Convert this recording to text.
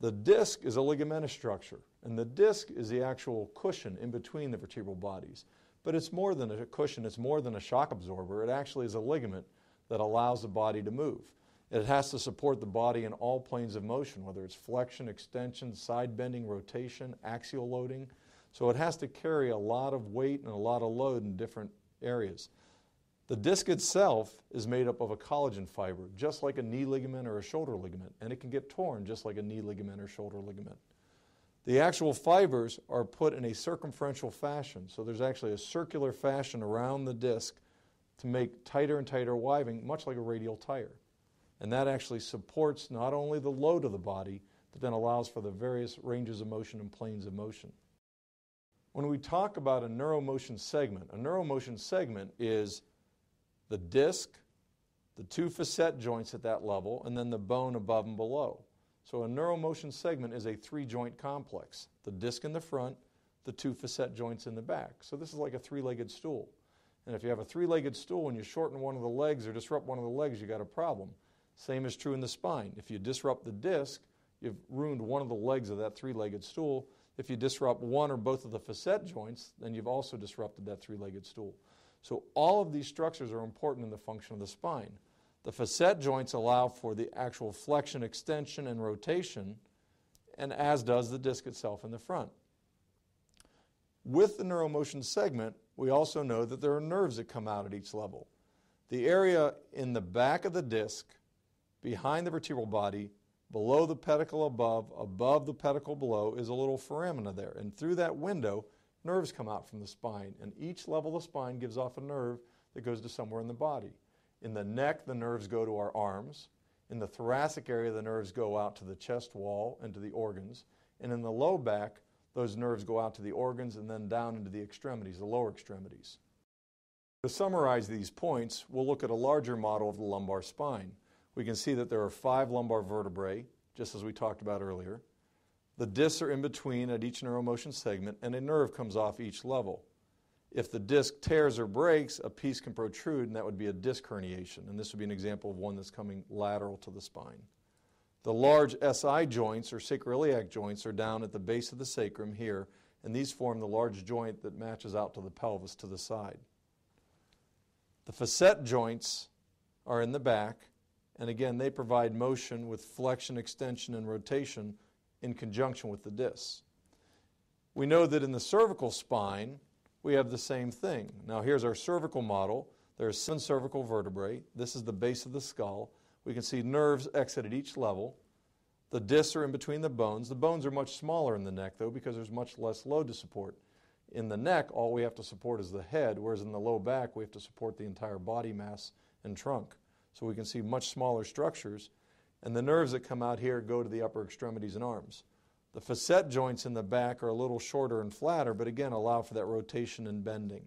The disc is a ligamentous structure, and the disc is the actual cushion in between the vertebral bodies. But it's more than a cushion, it's more than a shock absorber. It actually is a ligament that allows the body to move. It has to support the body in all planes of motion, whether it's flexion, extension, side bending, rotation, axial loading. So it has to carry a lot of weight and a lot of load in different areas. The disc itself is made up of a collagen fiber, just like a knee ligament or a shoulder ligament, and it can get torn just like a knee ligament or shoulder ligament. The actual fibers are put in a circumferential fashion, so there's actually a circular fashion around the disc to make tighter and tighter weaving, much like a radial tire. And that actually supports not only the load of the body, but then allows for the various ranges of motion and planes of motion. When we talk about a neuromotion segment is the disc, the two facet joints at that level, and then the bone above and below. So a neuromotion segment is a three-joint complex, the disc in the front, the two facet joints in the back. So this is like a three-legged stool. And if you have a three-legged stool and you shorten one of the legs or disrupt one of the legs, you got a problem. Same is true in the spine. If you disrupt the disc, you've ruined one of the legs of that three-legged stool. If you disrupt one or both of the facet joints, then you've also disrupted that three-legged stool. So all of these structures are important in the function of the spine. The facet joints allow for the actual flexion, extension, and rotation, and as does the disc itself in the front. With the neuromotion segment, we also know that there are nerves that come out at each level. The area in the back of the disc, behind the vertebral body, below the pedicle above, above the pedicle below, is a little foramina there. And through that window, nerves come out from the spine, and each level of the spine gives off a nerve that goes to somewhere in the body. In the neck, the nerves go to our arms. In the thoracic area, the nerves go out to the chest wall and to the organs. And in the low back, those nerves go out to the organs and then down into the extremities, the lower extremities. To summarize these points, we'll look at a larger model of the lumbar spine. We can see that there are 5 lumbar vertebrae, just as we talked about earlier. The discs are in between at each neuromotion segment, and a nerve comes off each level. If the disc tears or breaks, a piece can protrude, and that would be a disc herniation. And this would be an example of one that's coming lateral to the spine. The large SI joints, or sacroiliac joints, are down at the base of the sacrum here, and these form the large joint that matches out to the pelvis to the side. The facet joints are in the back, and again, they provide motion with flexion, extension, and rotation in conjunction with the discs. We know that in the cervical spine, we have the same thing. Now here's our cervical model. There are 7 cervical vertebrae. This is the base of the skull. We can see nerves exit at each level. The discs are in between the bones. The bones are much smaller in the neck, though, because there's much less load to support. In the neck, all we have to support is the head, whereas in the low back, we have to support the entire body mass and trunk. So we can see much smaller structures. And the nerves that come out here go to the upper extremities and arms. The facet joints in the back are a little shorter and flatter, but again allow for that rotation and bending.